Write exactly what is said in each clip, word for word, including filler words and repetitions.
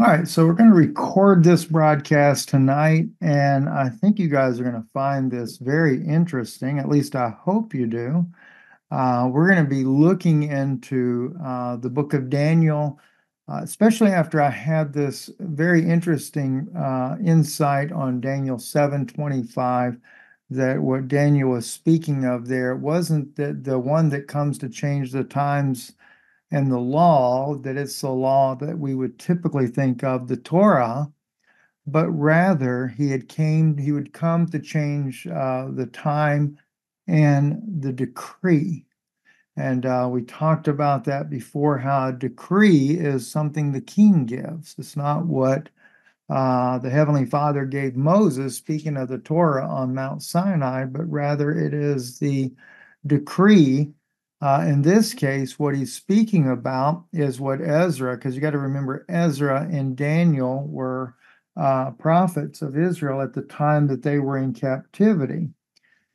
All right, so we're going to record this broadcast tonight, and I think you guys are going to find this very interesting. At least I hope you do. Uh, we're going to be looking into uh, the book of Daniel, uh, especially after I had this very interesting uh, insight on Daniel seven twenty-five, that what Daniel was speaking of there wasn't the, the one that comes to change the times and the law, that it's the law that we would typically think of, the Torah, but rather he had came, he would come to change uh, the time and the decree. And uh, we talked about that before, how a decree is something the king gives. It's not what uh, the Heavenly Father gave Moses, speaking of the Torah on Mount Sinai, but rather it is the decree. Uh, in this case, what he's speaking about is what Ezra, because you got to remember Ezra and Daniel were uh, prophets of Israel at the time that they were in captivity.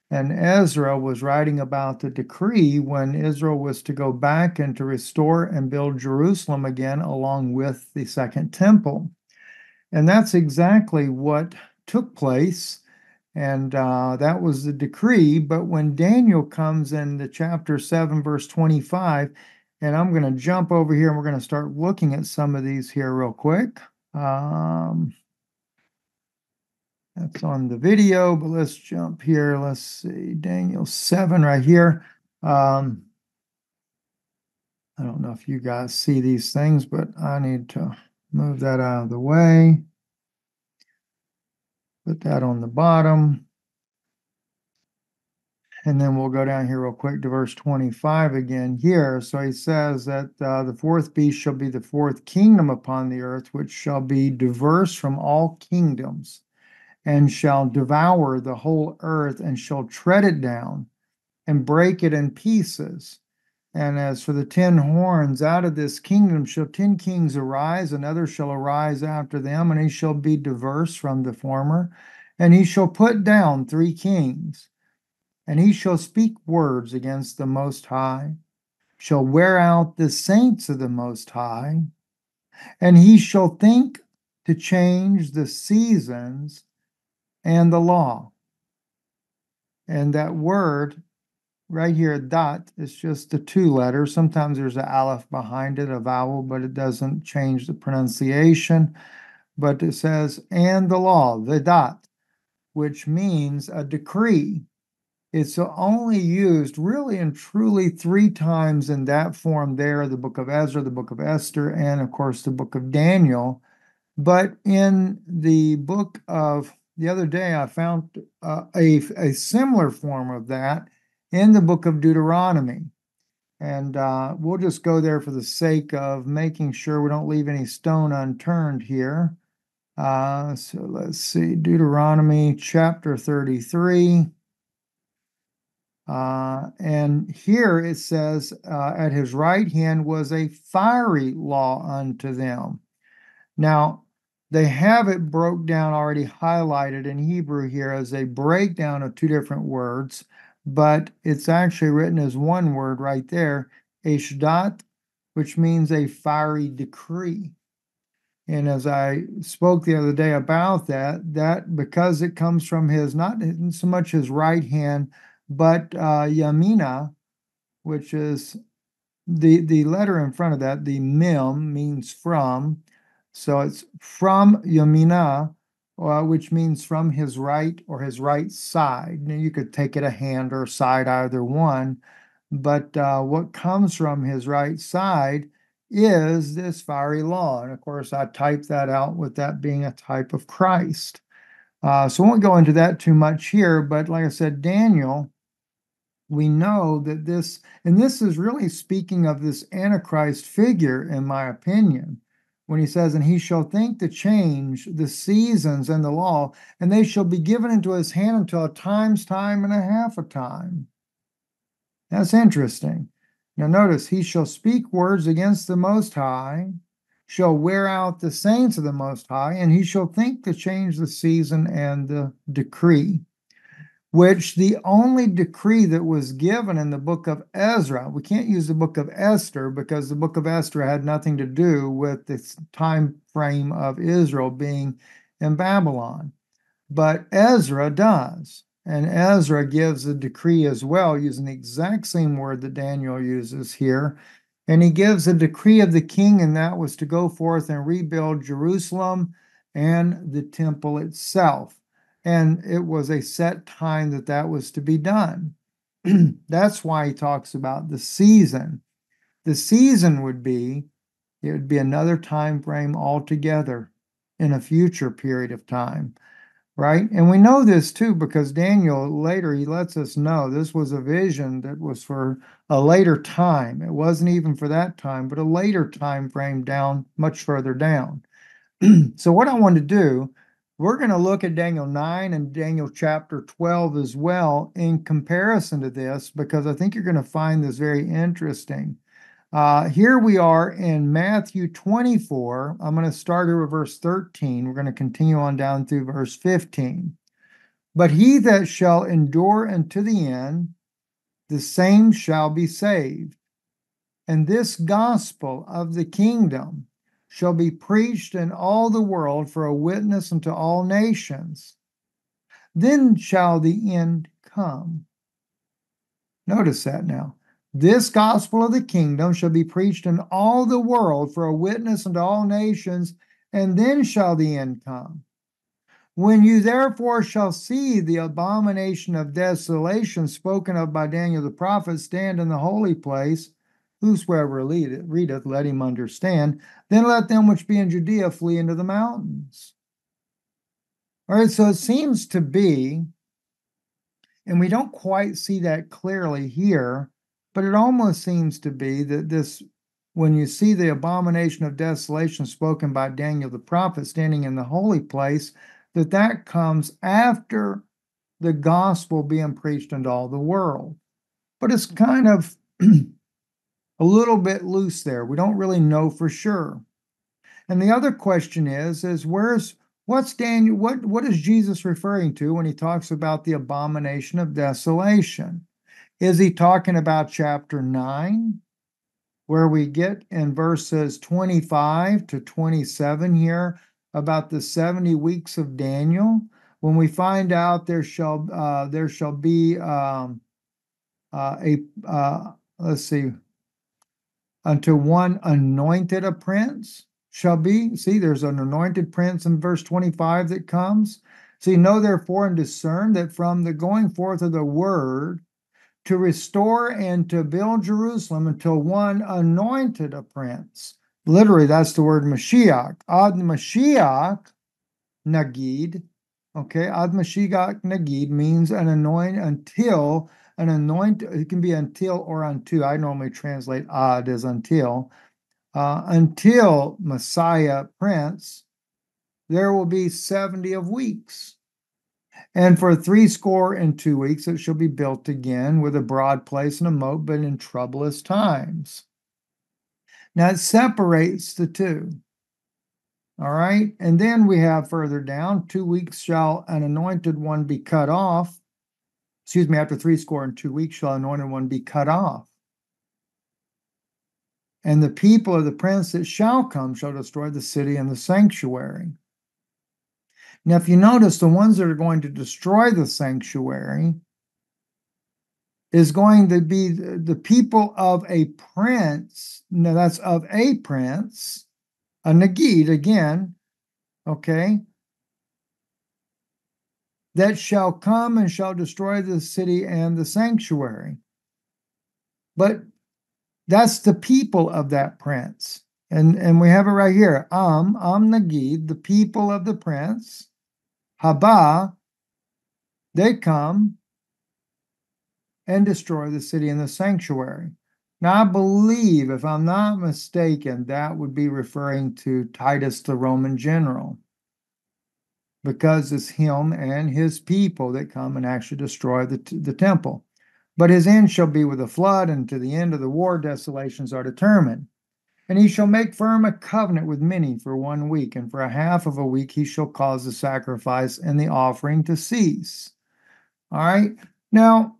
And Ezra was writing about the decree when Israel was to go back and to restore and build Jerusalem again, along with the Second Temple. And that's exactly what took place. And uh, that was the decree. But when Daniel comes in the chapter seven, verse twenty-five, and I'm going to jump over here and we're going to start looking at some of these here real quick. Um, that's on the video, but let's jump here. Let's see, Daniel seven right here. Um, I don't know if you guys see these things, but I need to move that out of the way. Put that on the bottom. And then we'll go down here real quick to verse twenty-five again here. So he says that uh, the fourth beast shall be the fourth kingdom upon the earth, which shall be diverse from all kingdoms, and shall devour the whole earth, and shall tread it down, and break it in pieces. And as for the ten horns, out of this kingdom shall ten kings arise, another shall arise after them, and he shall be diverse from the former. And he shall put down three kings, and he shall speak words against the Most High, shall wear out the saints of the Most High, and he shall think to change the seasons and the law. And that word right here, dot, it's just the two letters. Sometimes there's an aleph behind it, a vowel, but it doesn't change the pronunciation. But it says, and the law, the dot, which means a decree. It's only used really and truly three times in that form there, the book of Ezra, the book of Esther, and of course the book of Daniel. But in the book of, the other day I found uh, a, a similar form of that in the book of Deuteronomy. And uh, we'll just go there for the sake of making sure we don't leave any stone unturned here. Uh, so let's see, Deuteronomy chapter thirty-three. Uh, and here it says, uh, at his right hand was a fiery law unto them. Now, they have it broke down, already highlighted in Hebrew here as a breakdown of two different words, but it's actually written as one word right there, Eshdat, which means a fiery decree. And as I spoke the other day about that, that because it comes from his, not so much his right hand, but uh, Yamina, which is the, the letter in front of that, the mem means from. So it's from Yamina, Uh, which means from his right or his right side. Now, you could take it a hand or side, either one. But uh, what comes from his right side is this fiery law. And of course, I typed that out with that being a type of Christ. Uh, so I won't go into that too much here. But like I said, Daniel, we know that this, and this is really speaking of this Antichrist figure, in my opinion, when he says, and he shall think to change the seasons and the law, and they shall be given into his hand until a time's time and a half a time. That's interesting. Now notice, he shall speak words against the Most High, shall wear out the saints of the Most High, and he shall think to change the season and the decree. which the only decree that was given in the book of Ezra, we can't use the book of Esther because the book of Esther had nothing to do with this time frame of Israel being in Babylon. But Ezra does. And Ezra gives a decree as well, using the exact same word that Daniel uses here. And he gives a decree of the king, and that was to go forth and rebuild Jerusalem and the temple itself. And it was a set time that that was to be done. That's why he talks about the season. The season would be, it would be another time frame altogether in a future period of time, right? And we know this too because Daniel later, he lets us know this was a vision that was for a later time. It wasn't even for that time, but a later time frame down, much further down. So what I want to do, we're going to look at Daniel nine and Daniel chapter twelve as well in comparison to this, because I think you're going to find this very interesting. Uh, here we are in Matthew twenty-four. I'm going to start here with verse thirteen. We're going to continue on down through verse fifteen. But he that shall endure unto the end, the same shall be saved. And this gospel of the kingdom shall be preached in all the world for a witness unto all nations. Then shall the end come. Notice that now. This gospel of the kingdom shall be preached in all the world for a witness unto all nations, and then shall the end come. When you therefore shall see the abomination of desolation spoken of by Daniel the prophet stand in the holy place, whosoever readeth, let him understand. Then let them which be in Judea flee into the mountains. All right, so it seems to be, and we don't quite see that clearly here, but it almost seems to be that this, when you see the abomination of desolation spoken by Daniel the prophet standing in the holy place, that that comes after the gospel being preached unto all the world. But it's kind of a little bit loose there. We don't really know for sure. And the other question is, is where's, what's Daniel, what, what is Jesus referring to when he talks about the abomination of desolation? Is he talking about chapter nine, where we get in verses twenty-five to twenty-seven here about the seventy weeks of Daniel, when we find out there shall, uh, there shall be um, uh, a, uh, let's see, unto one anointed a prince shall be. See, there's an anointed prince in verse twenty-five that comes. See, know therefore and discern that from the going forth of the word to restore and to build Jerusalem until one anointed a prince. Literally, that's the word Mashiach. Ad Mashiach Nagid. Okay, Ad Mashiach Nagid means an anoint until. An anoint, it can be until or unto. I normally translate ad as until. Uh, until Messiah Prince, there will be seventy of weeks. And for three score and two weeks, it shall be built again with a broad place and a moat, but in troublous times. Now it separates the two. All right. And then we have further down, two weeks shall an anointed one be cut off. Excuse me, after three score and two weeks shall anointed one be cut off. And the people of the prince that shall come shall destroy the city and the sanctuary. Now, if you notice, the ones that are going to destroy the sanctuary is going to be the, the people of a prince. No, that's of a prince, a Nagid again, okay? That shall come and shall destroy the city and the sanctuary. But that's the people of that prince. And, and we have it right here. Am, Am Nagid, the people of the prince. Haba, they come and destroy the city and the sanctuary. Now, I believe, if I'm not mistaken, that would be referring to Titus, the Roman general, because it's him and his people that come and actually destroy the, the temple. But his end shall be with a flood, and to the end of the war desolations are determined. And he shall make firm a covenant with many for one week, and for a half of a week he shall cause the sacrifice and the offering to cease. All right. Now,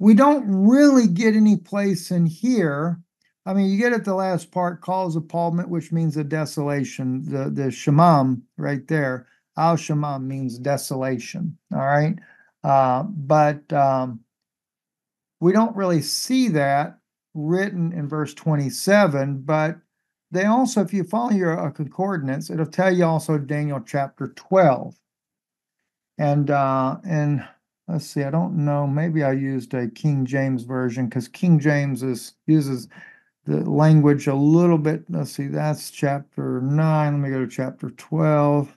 we don't really get any place in here. I mean, you get at the last part, calls appalment, which means a desolation. The, the shamam right there, al shamam means desolation. All right. Uh, but um, we don't really see that written in verse twenty-seven. But they also, if you follow your uh, concordance, it'll tell you also Daniel chapter twelve. And uh, and let's see, I don't know, maybe I used a King James version because King James is, uses the language a little bit. Let's see, that's chapter nine. Let me go to chapter twelve.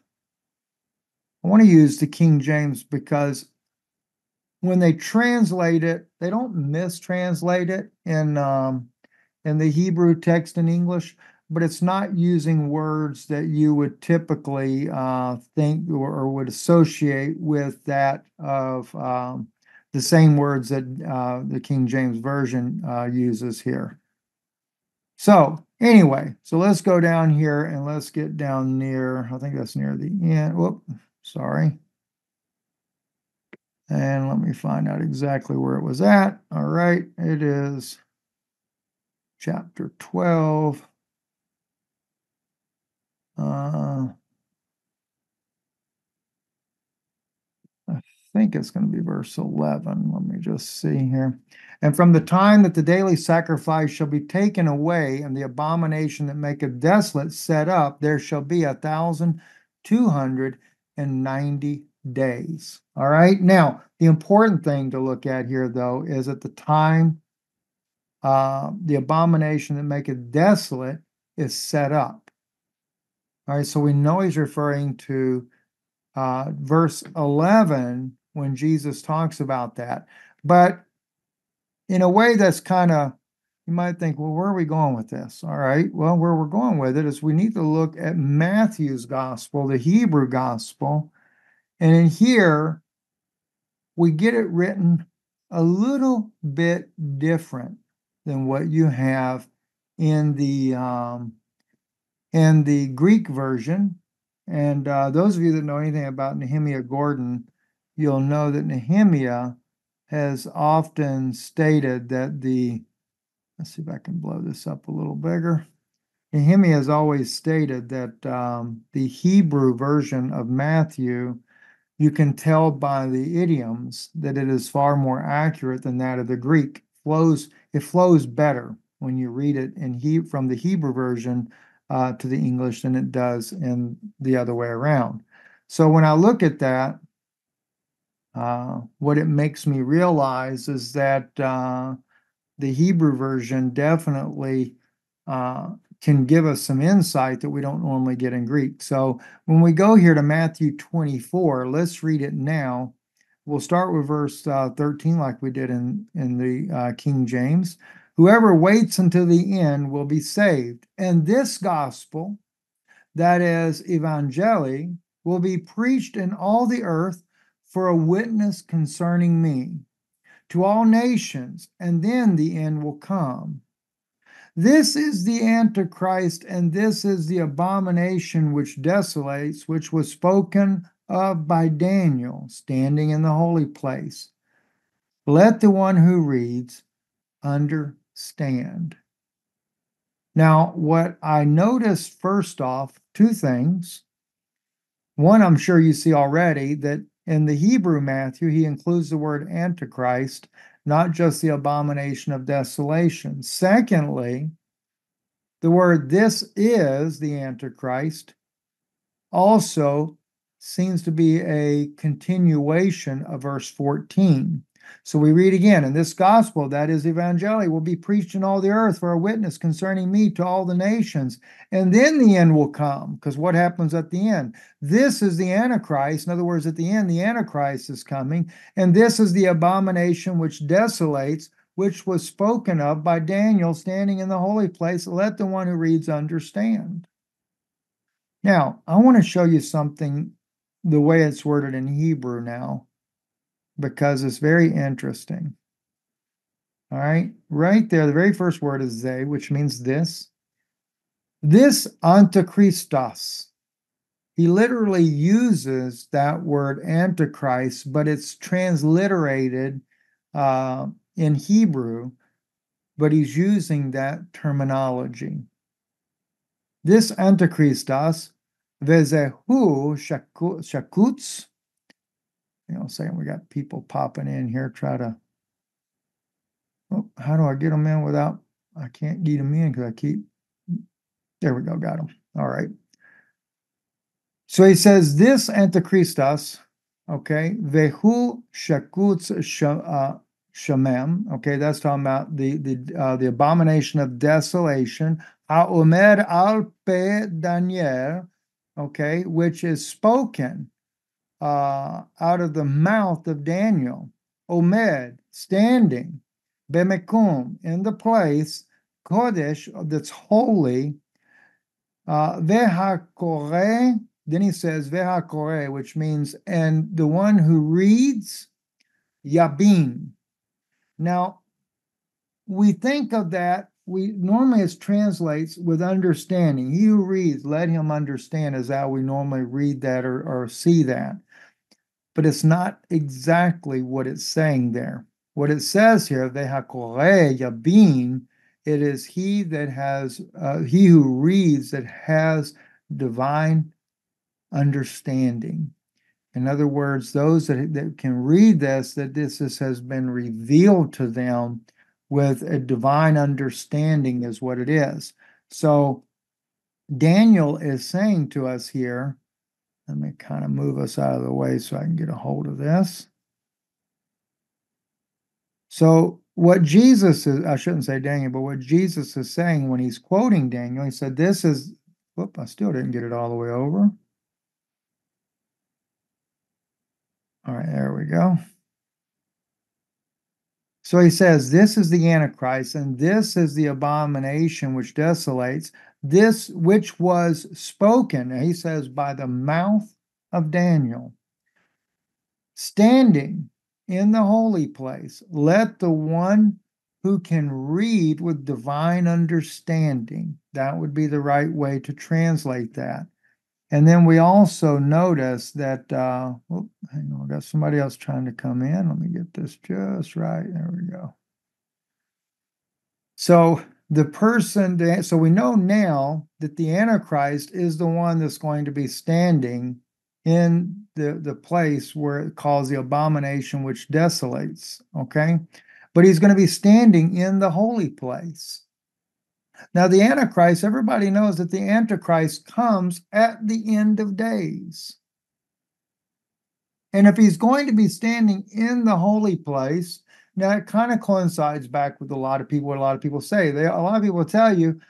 I want to use the King James because when they translate it, they don't mistranslate it in um, in the Hebrew text in English, but it's not using words that you would typically uh, think or, or would associate with that of um, the same words that uh, the King James Version uh, uses here. So anyway, so let's go down here and let's get down near, I think that's near the end. Whoop, sorry. And let me find out exactly where it was at. All right, it is chapter twelve. Uh, I think it's going to be verse eleven. Let me just see here. And from the time that the daily sacrifice shall be taken away and the abomination that maketh desolate set up, there shall be a thousand two hundred and ninety days. All right. Now, the important thing to look at here, though, is at the time uh, the abomination that maketh desolate is set up. All right, so we know he's referring to uh, verse eleven when Jesus talks about that. But in a way that's kind of, you might think, well, where are we going with this? All right, well, where we're going with it is we need to look at Matthew's gospel, the Hebrew gospel. And in here, we get it written a little bit different than what you have in the um in the Greek version. And uh, those of you that know anything about Nehemia Gordon, you'll know that Nehemia has often stated that the, let's see if I can blow this up a little bigger. Nehemia has always stated that um, the Hebrew version of Matthew, you can tell by the idioms that it is far more accurate than that of the Greek. Flows, it flows better when you read it in he, from the Hebrew version Uh, to the English than it does in the other way around. So when I look at that, uh, what it makes me realize is that uh, the Hebrew version definitely uh, can give us some insight that we don't normally get in Greek. So when we go here to Matthew twenty-four, let's read it now. We'll start with verse uh, thirteen like we did in, in the uh, King James. Whoever waits until the end will be saved. And this gospel, that is, evangeli, will be preached in all the earth for a witness concerning me to all nations, and then the end will come. This is the Antichrist, and this is the abomination which desolates, which was spoken of by Daniel, standing in the holy place. Let the one who reads understand. Stand. Now, what I noticed first off, two things. One, I'm sure you see already that in the Hebrew Matthew, he includes the word Antichrist, not just the abomination of desolation. Secondly, the word this is the Antichrist also seems to be a continuation of verse fourteen. So we read again, and this gospel, that is evangeli, will be preached in all the earth for a witness concerning me to all the nations. And then the end will come, because what happens at the end? This is the Antichrist. In other words, at the end, the Antichrist is coming. And this is the abomination which desolates, which was spoken of by Daniel standing in the holy place. Let the one who reads understand. Now, I want to show you something, the way it's worded in Hebrew now, because it's very interesting. All right, right there, the very first word is they, which means this. This Antichristos, He literally uses that word Antichrist, but it's transliterated uh, in Hebrew, but he's using that terminology. This Antichristos, Vezehu Shakutz. Hang on a second, we got people popping in here. Try to, oh, how do I get them in without, I can't get them in because I keep, there we go, got them. All right. So he says, this Antichristos, okay, Vehu Shakutz Shemem, okay, that's talking about the the uh, the abomination of desolation, Haomer al Pe Daniel, okay, which is spoken uh, out of the mouth of Daniel, Omed, standing, Bemekum, in the place, Kodesh, that's holy, uh, Vehakore. Then he says, Veha Kore, which means, and the one who reads, Yabin. Now, we think of that, we normally it translates with understanding. He who reads, let him understand, is how we normally read that or, or see that. But it's not exactly what it's saying there. What it says here, Veha Kore, Yabin, it is he that has, uh, he who reads that has divine understanding. In other words, those that, that can read this, that this, this has been revealed to them with a divine understanding is what it is. So Daniel is saying to us here, let me kind of move us out of the way so I can get a hold of this. So what Jesus is, I shouldn't say Daniel, but what Jesus is saying when he's quoting Daniel, he said, this is, whoop, I still didn't get it all the way over. All right, there we go. So he says, this is the Antichrist, and this is the abomination which desolates, this which was spoken, he says, by the mouth of Daniel. Standing in the holy place, let the one who can read with divine understanding. That would be the right way to translate that. And then we also notice that, uh, oh, hang on, I got somebody else trying to come in. Let me get this just right. There we go. So the person, so we know now that the Antichrist is the one that's going to be standing in the, the place where it calls the abomination which desolates, okay? But he's going to be standing in the holy place. Now, the Antichrist, everybody knows that the Antichrist comes at the end of days. And if he's going to be standing in the holy place, now it kind of coincides back with a lot of people, what a lot of people say. They, a lot of people tell you,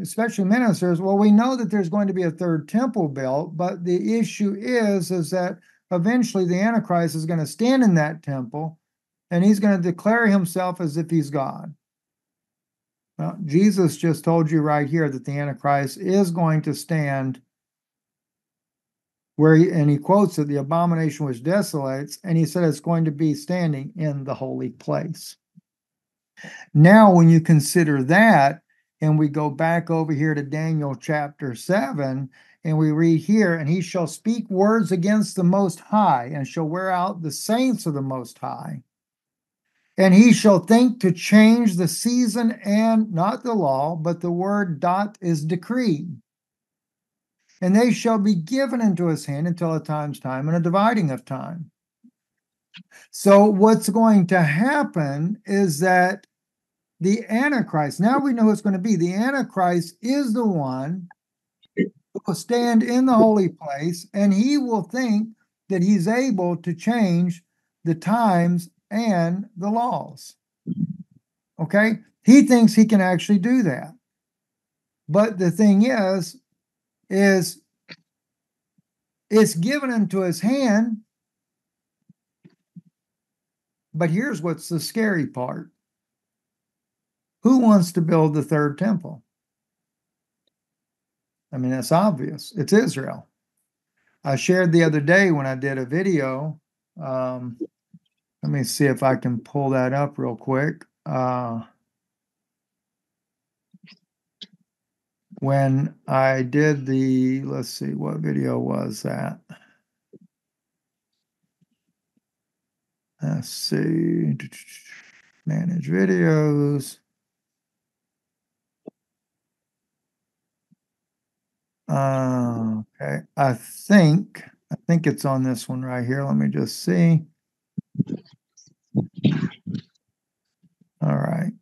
especially ministers, well, we know that there's going to be a third temple built, but the issue is, is that eventually the Antichrist is going to stand in that temple, and he's going to declare himself as if he's God. Well, Jesus just told you right here that the Antichrist is going to stand where, he, and he quotes it, the abomination which desolates, and he said it's going to be standing in the holy place. Now, when you consider that, and we go back over here to Daniel chapter seven, and we read here, and he shall speak words against the Most High, and shall wear out the saints of the Most High. And he shall think to change the season and not the law, but the word dot is decree. And they shall be given into his hand until a time's time and a dividing of time. So what's going to happen is that the Antichrist, now we know it's going to be, the Antichrist is the one who will stand in the holy place, and he will think that he's able to change the times and the laws, okay? He thinks he can actually do that. But the thing is, is it's given into his hand. But here's what's the scary part. Who wants to build the third temple? I mean, that's obvious. It's Israel. I shared the other day when I did a video, um, let me see if I can pull that up real quick. Uh, when I did the, let's see, what video was that? Let's see, manage videos. Uh, okay, I think, I think it's on this one right here. Let me just see. All right.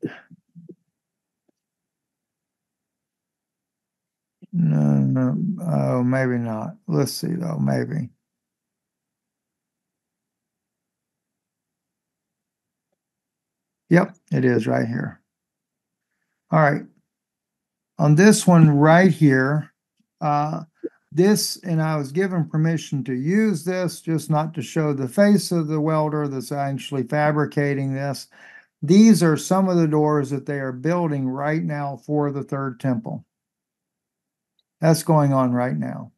No, no, oh, maybe not. Let's see though, maybe. Yep, it is right here. All right. On this one right here, Uh, this, and I was given permission to use this, just not to show the face of the welder that's actually fabricating this. These are some of the doors that they are building right now for the third temple. That's going on right now.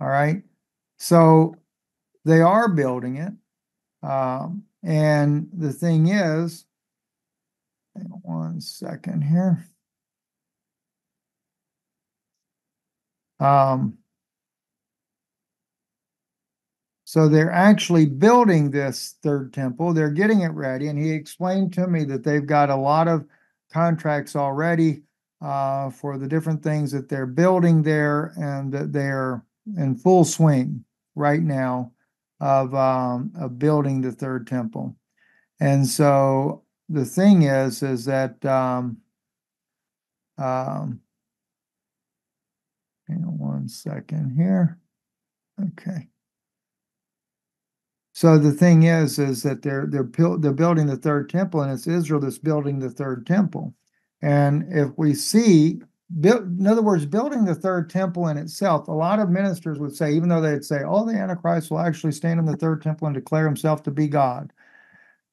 All right. So they are building it. Um, and the thing is, hang on one second here. Um, so they're actually building this third temple. They're getting it ready. And he explained to me that they've got a lot of contracts already uh, for the different things that they're building there, and that they're in full swing right now of, um, of building the third temple. And so the thing is, is that, um, um, hang on one second here. Okay. So the thing is, is that they're they're they're building the third temple, and it's Israel that's building the third temple. And if we see, in other words, building the third temple in itself, a lot of ministers would say, even though they'd say, "Oh, the Antichrist will actually stand in the third temple and declare himself to be God."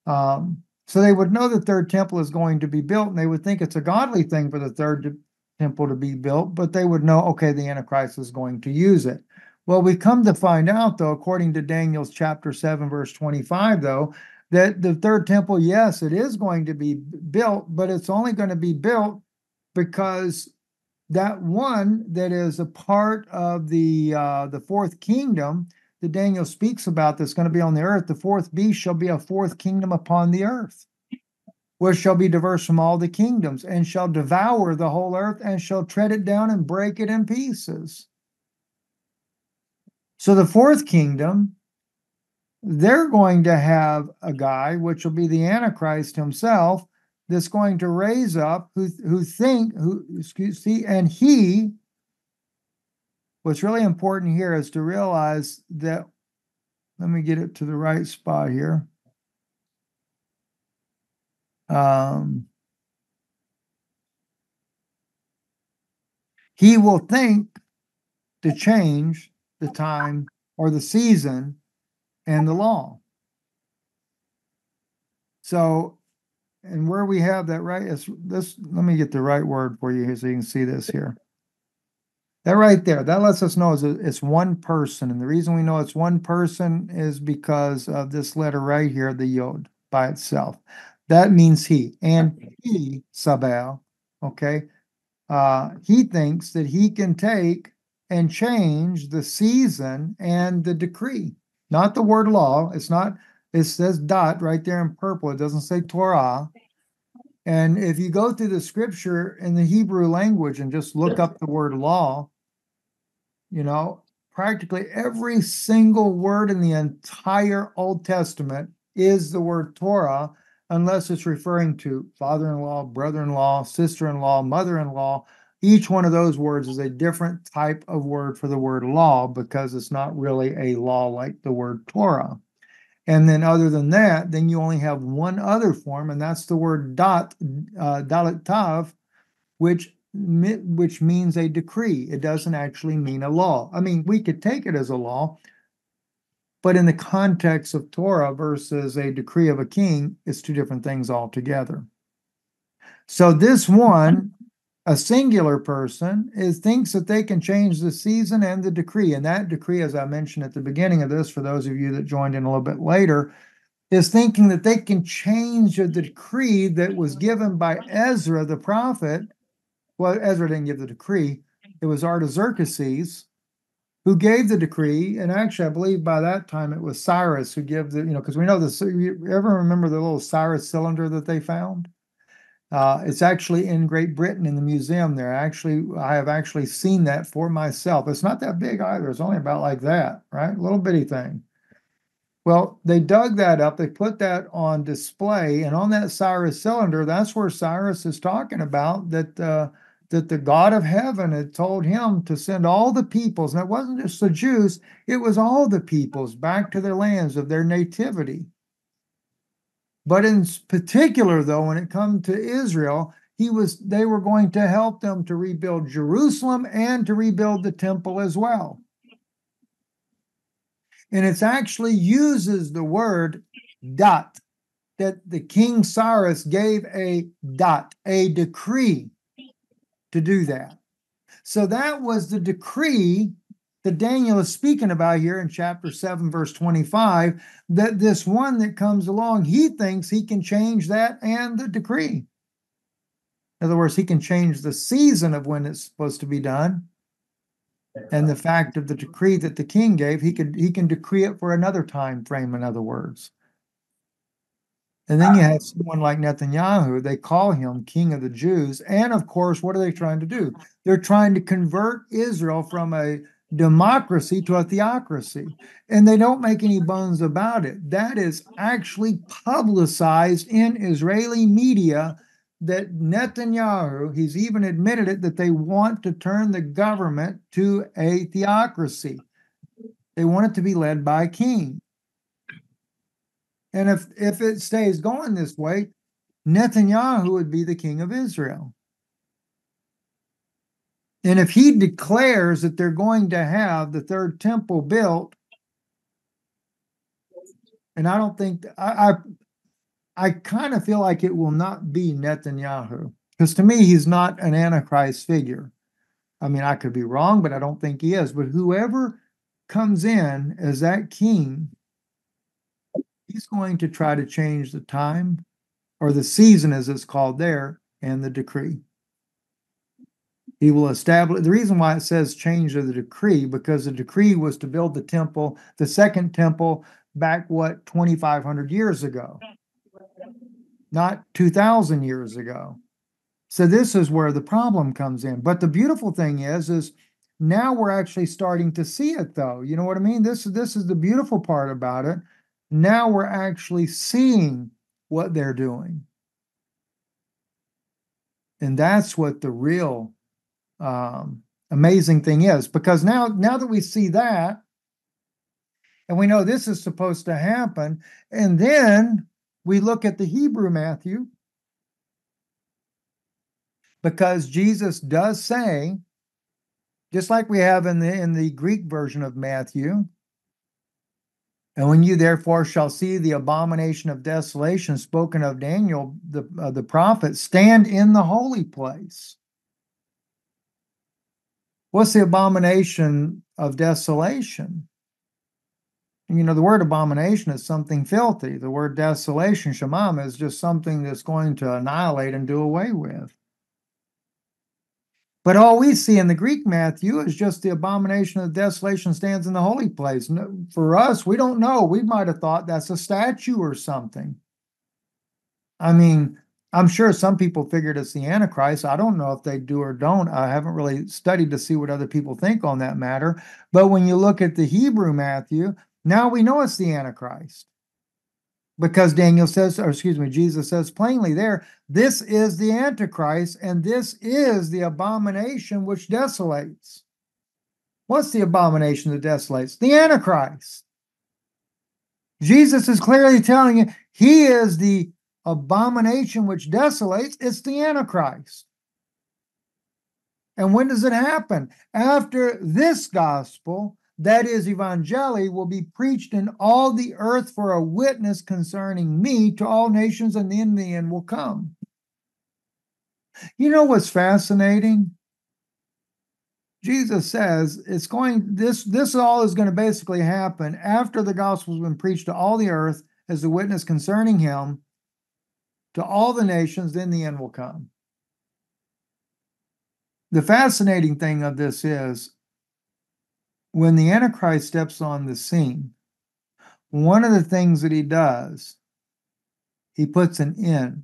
Um, so they would know the third temple is going to be built, and they would think it's a godly thing for the third temple. temple to be built, but they would know, okay, the Antichrist is going to use it. Well, we come to find out, though, according to Daniel's chapter seven, verse twenty-five, though, that the third temple, yes, it is going to be built, but it's only going to be built because that one that is a part of the uh, the fourth kingdom that Daniel speaks about that's going to be on the earth, the fourth beast shall be a fourth kingdom upon the earth, which shall be diverse from all the kingdoms, and shall devour the whole earth, and shall tread it down and break it in pieces. So the fourth kingdom, they're going to have a guy, which will be the Antichrist himself, that's going to raise up, who, who think, who, excuse me, and he, what's really important here is to realize that, let me get it to the right spot here. Um, he will think to change the time or the season and the law. So, and where we have that right, is this, let me get the right word for you here so you can see this here. That right there, that lets us know is it's one person. And the reason we know it's one person is because of this letter right here, the Yod by itself. That means he, and he, Sabel, okay, uh, he thinks that he can take and change the season and the decree, not the word law. It's not, it says dot right there in purple. It doesn't say Torah. And if you go through the scripture in the Hebrew language and just look up the word law, you know, practically every single word in the entire Old Testament is the word Torah, unless it's referring to father-in-law, brother-in-law, sister-in-law, mother-in-law. Each one of those words is a different type of word for the word law, because it's not really a law like the word Torah. And then other than that, then you only have one other form, and that's the word dot, uh, dalet tav, which, which means a decree. It doesn't actually mean a law. I mean, we could take it as a law, but in the context of Torah versus a decree of a king, it's two different things altogether. So this one, a singular person, is thinks that they can change the season and the decree. And that decree, as I mentioned at the beginning of this, for those of you that joined in a little bit later, is thinking that they can change the decree that was given by Ezra the prophet. Well, Ezra didn't give the decree, It was Artaxerxes who gave the decree, and actually I believe by that time it was Cyrus who gave the, you know, because we know this, you ever remember the little Cyrus cylinder that they found? Uh, it's actually in Great Britain in the museum there. Actually, I have actually seen that for myself. It's not that big either. It's only about like that, right? Little bitty thing. Well, they dug that up. They put that on display. And on that Cyrus cylinder, that's where Cyrus is talking about that uh, that the God of heaven had told him to send all the peoples. And it wasn't just the Jews. It was all the peoples back to their lands of their nativity. But in particular, though, when it comes to Israel, he was they were going to help them to rebuild Jerusalem and to rebuild the temple as well. And it actually uses the word dot, that the King Cyrus gave a dot, a decree to do that. So that was the decree that Daniel is speaking about here in chapter seven, verse twenty-five, that this one that comes along, he thinks he can change that and the decree. In other words, he can change the season of when it's supposed to be done and the fact of the decree that the king gave. He could he can decree it for another time frame, in other words. And then you have someone like Netanyahu. They call him King of the Jews. And of course, what are they trying to do? They're trying to convert Israel from a democracy to a theocracy, and they don't make any bones about it. That is actually publicized in Israeli media that Netanyahu, he's even admitted it, that they want to turn the government to a theocracy. They want it to be led by a king. And if, if it stays going this way, Netanyahu would be the king of Israel. And if he declares that they're going to have the third temple built, and I don't think, I I, I kind of feel like it will not be Netanyahu. Because to me, he's not an Antichrist figure. I mean, I could be wrong, but I don't think he is. But whoever comes in as that king, he's going to try to change the time, or the season as it's called there, and the decree. He will establish, the reason why it says change of the decree, because the decree was to build the temple, the second temple, back, what, twenty-five hundred years ago, not two thousand years ago. So this is where the problem comes in. But the beautiful thing is, is now we're actually starting to see it, though. You know what I mean? This, this is the beautiful part about it. Now we're actually seeing what they're doing. And that's what the real Um, amazing thing is, because now, now that we see that, and we know this is supposed to happen, and then we look at the Hebrew Matthew, because Jesus does say, just like we have in the in the Greek version of Matthew, and when you therefore shall see the abomination of desolation spoken of Daniel the uh, the prophet, stand in the holy place. What's the abomination of desolation? And, you know, the word abomination is something filthy. The word desolation, shamam, is just something that's going to annihilate and do away with. But all we see in the Greek Matthew is just the abomination of desolation stands in the holy place. For us, we don't know. We might have thought that's a statue or something. I mean, I'm sure some people figured it's the Antichrist. I don't know if they do or don't. I haven't really studied to see what other people think on that matter. But when you look at the Hebrew Matthew, now we know it's the Antichrist. Because Daniel says, or excuse me, Jesus says plainly there, this is the Antichrist, and this is the abomination which desolates. What's the abomination that desolates? The Antichrist. Jesus is clearly telling you, he is the abomination which desolates. It's the Antichrist. And when does it happen? After this gospel, that is, Evangelii, will be preached in all the earth for a witness concerning me to all nations, and then the end will come. You know what's fascinating? Jesus says it's going, this, this all is going to basically happen after the gospel's been preached to all the earth as a witness concerning him to all the nations, then the end will come. The fascinating thing of this is, when the Antichrist steps on the scene, one of the things that he does, he puts an end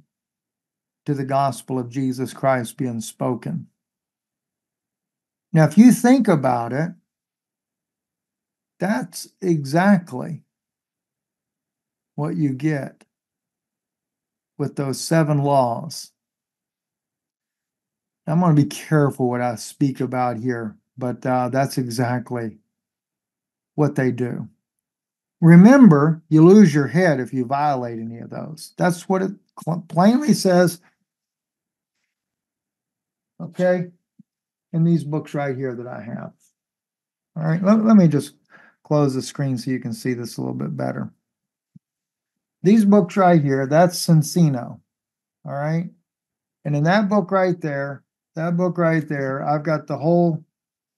to the gospel of Jesus Christ being spoken. Now, if you think about it, that's exactly what you get with those seven laws. I'm going to be careful what I speak about here, but uh, that's exactly what they do. Remember, you lose your head if you violate any of those. That's what it plainly says, okay, in these books right here that I have. All right, let, let me just close the screen so you can see this a little bit better. These books right here, that's Cincino, all right? And in that book right there, that book right there, I've got the whole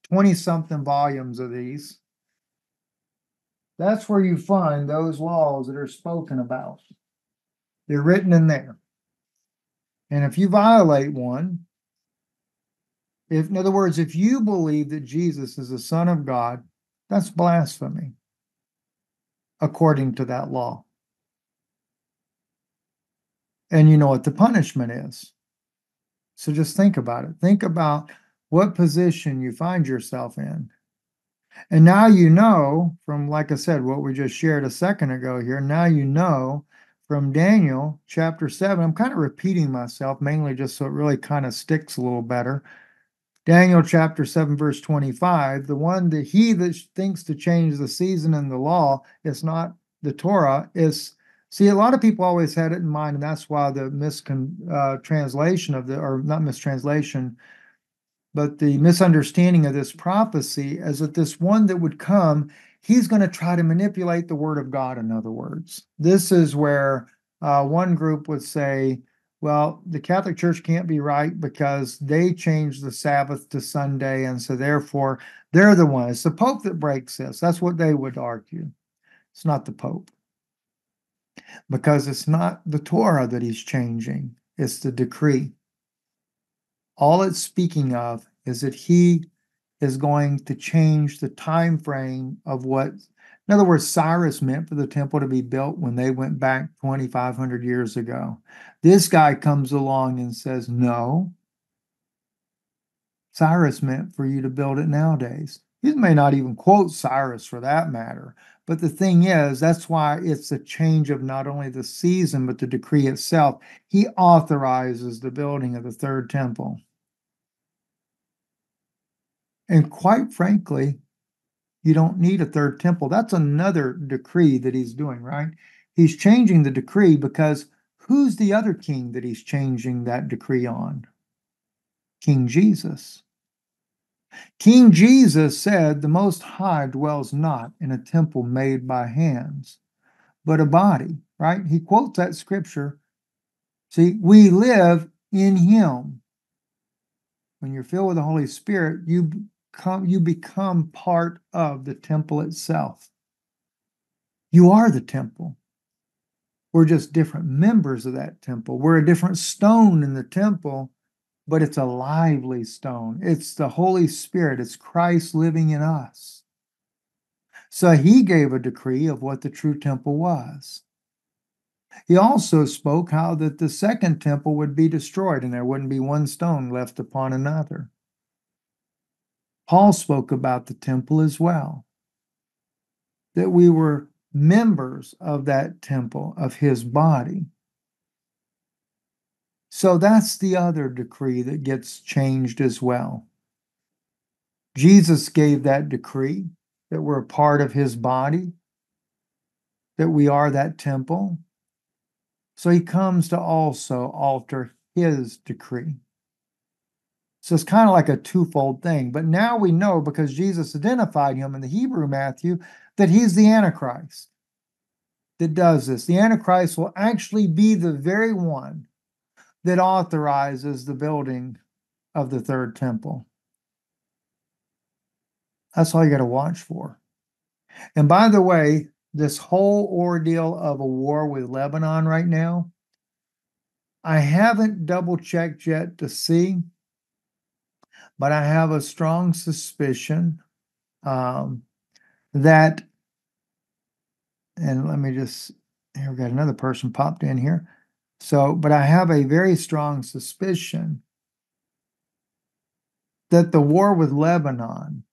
twenty-something volumes of these. That's where you find those laws that are spoken about. They're written in there. And if you violate one, if, in other words, if you believe that Jesus is the Son of God, that's blasphemy, according to that law. And you know what the punishment is. So just think about it. Think about what position you find yourself in. And now you know from, like I said, what we just shared a second ago here, now you know from Daniel chapter seven, I'm kind of repeating myself mainly just so it really kind of sticks a little better. Daniel chapter seven, verse twenty-five, the one that he that thinks to change the season and the law, it's not the Torah, it's, see, a lot of people always had it in mind, and that's why the mistranslation uh, of the, or not mistranslation, but the misunderstanding of this prophecy is that this one that would come, he's going to try to manipulate the word of God, in other words. This is where uh, one group would say, well, the Catholic Church can't be right because they changed the Sabbath to Sunday, and so therefore they're the one. It's the Pope that breaks this. That's what they would argue. It's not the Pope. Because it's not the Torah that he's changing, it's the decree. All it's speaking of is that he is going to change the time frame of what, in other words, Cyrus meant for the temple to be built when they went back twenty-five hundred years ago. This guy comes along and says, no, Cyrus meant for you to build it nowadays. You may not even quote Cyrus for that matter. But the thing is, that's why it's a change of not only the season, but the decree itself. He authorizes the building of the third temple. And quite frankly, you don't need a third temple. That's another decree that he's doing, right? He's changing the decree because who's the other king that he's changing that decree on? King Jesus. King Jesus said, the Most High dwells not in a temple made by hands, but a body, right? He quotes that scripture. See, we live in him. When you're filled with the Holy Spirit, you become, you become part of the temple itself. You are the temple. We're just different members of that temple. We're a different stone in the temple. But it's a lively stone. It's the Holy Spirit. It's Christ living in us. So he gave a decree of what the true temple was. He also spoke how that the second temple would be destroyed and there wouldn't be one stone left upon another. Paul spoke about the temple as well, that we were members of that temple, of his body. So that's the other decree that gets changed as well. Jesus gave that decree that we're a part of his body, that we are that temple. So he comes to also alter his decree. So it's kind of like a twofold thing. But now we know, because Jesus identified him in the Hebrew Matthew, that he's the Antichrist that does this. The Antichrist will actually be the very one that authorizes the building of the third temple. That's all you got to watch for. And by the way, this whole ordeal of a war with Lebanon right now, I haven't double-checked yet to see, but I have a strong suspicion um, that, and let me just, here we got another person popped in here. So, but I have a very strong suspicion that the war with Lebanon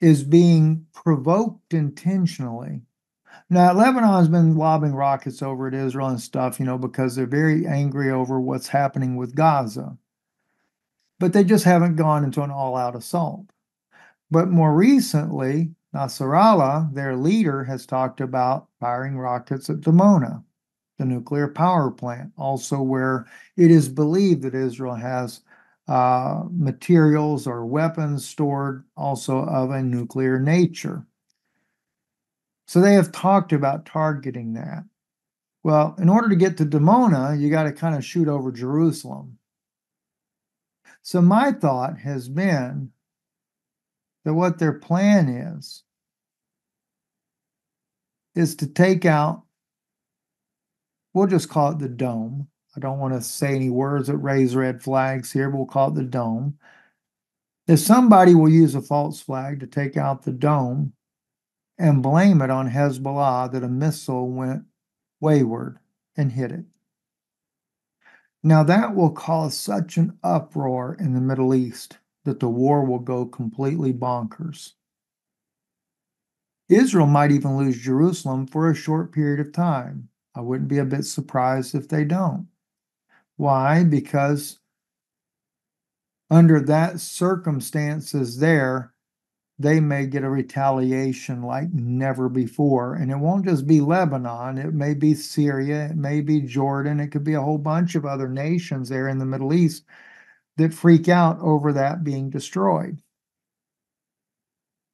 is being provoked intentionally. Now, Lebanon's been lobbing rockets over at Israel and stuff, you know, because they're very angry over what's happening with Gaza. But they just haven't gone into an all-out assault. But more recently, Nasrallah, their leader, has talked about firing rockets at Dimona, the nuclear power plant, also where it is believed that Israel has uh, materials or weapons stored also of a nuclear nature. So they have talked about targeting that. Well, in order to get to Dimona, you got to kind of shoot over Jerusalem. So my thought has been that what their plan is, is to take out, we'll just call it the dome. I don't want to say any words that raise red flags here, but we'll call it the dome. If somebody will use a false flag to take out the dome, and blame it on Hezbollah that a missile went wayward and hit it. Now that will cause such an uproar in the Middle East that the war will go completely bonkers. Israel might even lose Jerusalem for a short period of time. I wouldn't be a bit surprised if they don't. Why? Because under that circumstances there, they may get a retaliation like never before. And it won't just be Lebanon. It may be Syria. It may be Jordan. It could be a whole bunch of other nations there in the Middle East that freak out over that being destroyed.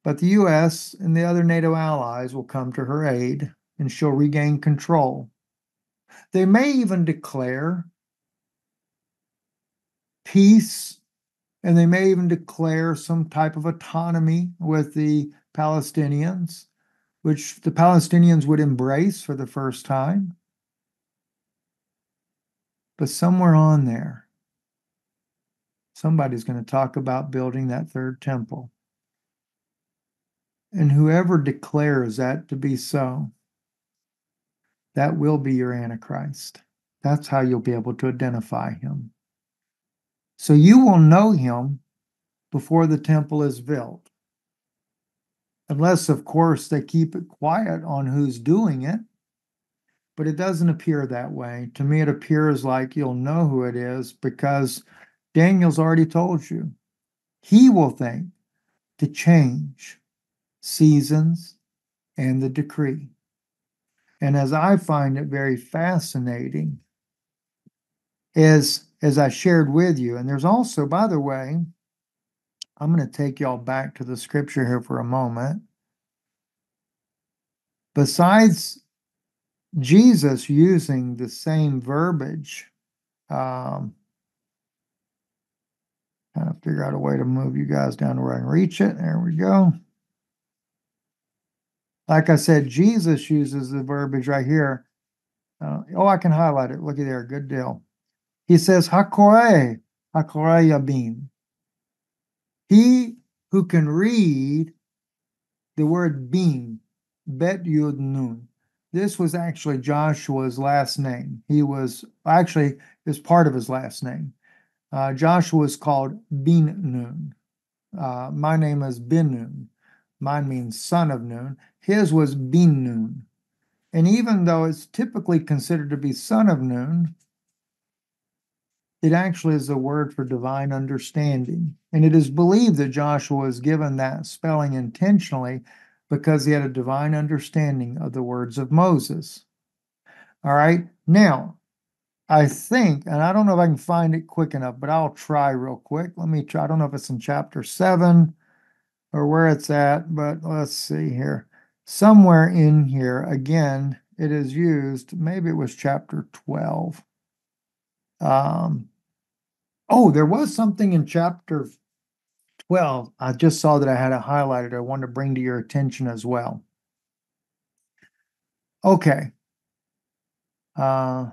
But the U S and the other NATO allies will come to her aid, and she'll regain control. They may even declare peace, and they may even declare some type of autonomy with the Palestinians, which the Palestinians would embrace for the first time. But somewhere on there, somebody's going to talk about building that third temple. And whoever declares that to be so, that will be your Antichrist. That's how you'll be able to identify him. So you will know him before the temple is built. Unless, of course, they keep it quiet on who's doing it. But it doesn't appear that way. To me, it appears like you'll know who it is because Daniel's already told you. He will think to change seasons and the decree. And as I find it very fascinating is, as I shared with you. And there's also, by the way, I'm going to take y'all back to the scripture here for a moment. Besides Jesus using the same verbiage, um, trying to figure out a way to move you guys down to where I can reach it. There we go. Like I said, Jesus uses the verbiage right here. Uh, oh, I can highlight it. Looky there. Good deal. He says, Hakore, Hakore Yabim. He who can read the word Bim, Bet Yud Nun. This was actually Joshua's last name. He was, actually, it's part of his last name. Uh, Joshua is called Bin Nun. Uh, my name is Bin Nun. Mine means son of Nun. His was Bin Nun. And even though it's typically considered to be son of Nun, it actually is a word for divine understanding. And it is believed that Joshua was given that spelling intentionally because he had a divine understanding of the words of Moses. All right. Now, I think, and I don't know if I can find it quick enough, but I'll try real quick. Let me try. I don't know if it's in chapter seven or where it's at, but let's see here. Somewhere in here, again, it is used. Maybe it was chapter twelve. Um, oh, there was something in chapter twelve. I just saw that I had it highlighted. I wanted to bring to your attention as well. Okay. Uh,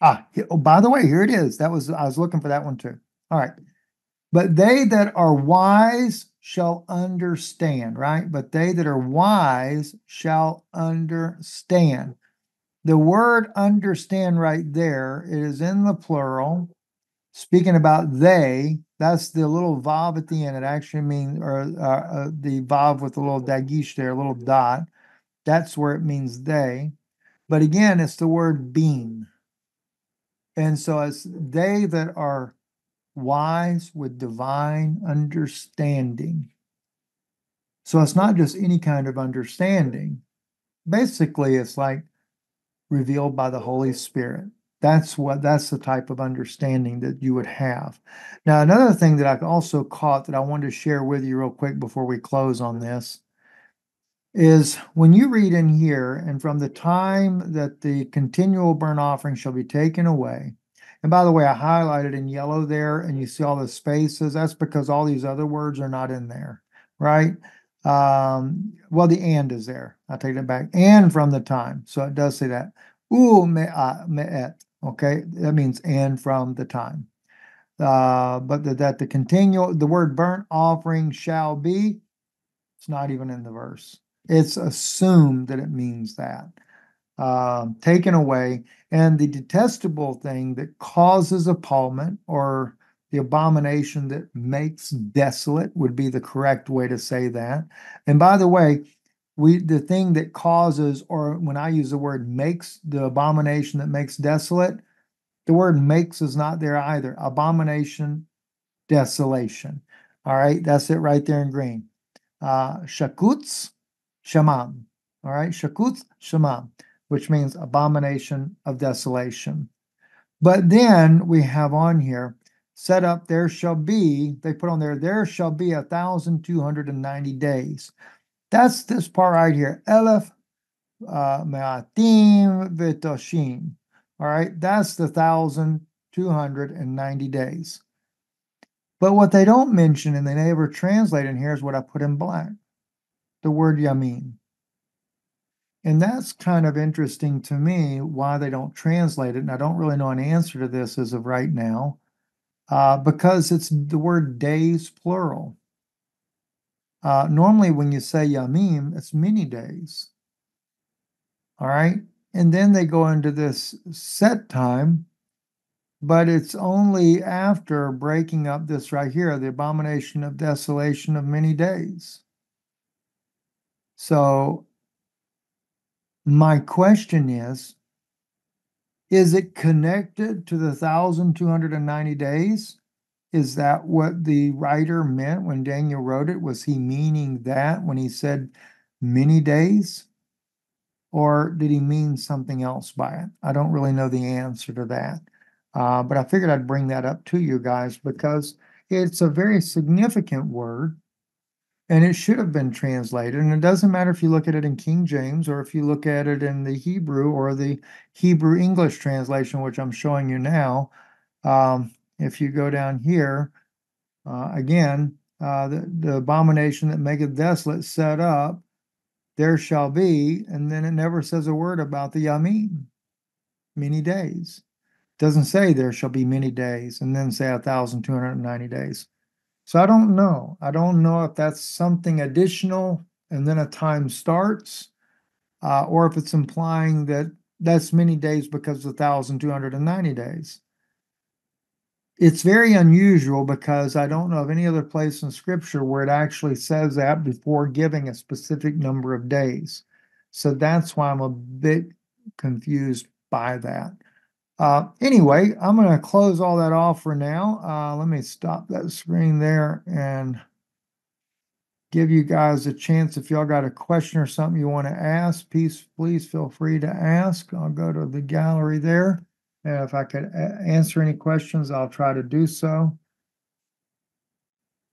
Ah, oh, by the way, here it is. That was, I was looking for that one too. All right. But they that are wise shall understand, right? But they that are wise shall understand. The word understand right there is in the plural. Speaking about they, that's the little vav at the end. It actually means, or uh, uh, the vav with the little dagish there, a little dot. That's where it means they. But again, it's the word being. And so it's they that are wise with divine understanding. So it's not just any kind of understanding. Basically, it's like revealed by the Holy Spirit. That's what, that's the type of understanding that you would have. Now, another thing that I also caught that I wanted to share with you real quick before we close on this is when you read in here, and from the time that the continual burnt offering shall be taken away. And by the way, I highlighted in yellow there, and you see all the spaces. That's because all these other words are not in there, right? Um, well, the and is there. I take it back. And from the time. So it does say that. U me'et. Okay, that means and from the time. Uh, but the, that the continual, the word burnt offering shall be, it's not even in the verse. It's assumed that it means that. Uh, taken away. And the detestable thing that causes appalment, or the abomination that makes desolate would be the correct way to say that. And by the way, we the thing that causes, or when I use the word makes, the abomination that makes desolate, the word makes is not there either. Abomination, desolation. All right, that's it right there in green. Uh, shakutz, shamam. All right, shakutz, shamam, which means abomination of desolation. But then we have on here, set up, there shall be, they put on there, there shall be one thousand two hundred ninety days. That's this part right here, elef me'atim v'toshim. All right, that's the one thousand two hundred ninety days. But what they don't mention, and they never translate in here, is what I put in black, the word yamin. And that's kind of interesting to me, why they don't translate it. And I don't really know an answer to this as of right now, uh, because it's the word days, plural. Uh, normally, when you say yamim, it's many days. All right? And then they go into this set time, but it's only after breaking up this right here, the abomination of desolation of many days. So my question is, is it connected to the one thousand two hundred ninety days? Is that what the writer meant when Daniel wrote it? Was he meaning that when he said many days? Or did he mean something else by it? I don't really know the answer to that. Uh, but I figured I'd bring that up to you guys because it's a very significant word. And it should have been translated. And it doesn't matter if you look at it in King James or if you look at it in the Hebrew or the Hebrew English translation, which I'm showing you now. Um, if you go down here, uh, again, uh, the, the abomination that maketh desolate set up, there shall be, and then it never says a word about the yamin, many days. It doesn't say there shall be many days, and then say one thousand two hundred ninety days. So I don't know. I don't know if that's something additional and then a time starts, uh, or if it's implying that that's many days because of one thousand two hundred ninety days. It's very unusual because I don't know of any other place in Scripture where it actually says that before giving a specific number of days. So that's why I'm a bit confused by that. Uh, anyway, I'm going to close all that off for now. Uh, let me stop that screen there and give you guys a chance. If y'all got a question or something you want to ask, please, please feel free to ask. I'll go to the gallery there. And if I could answer any questions, I'll try to do so.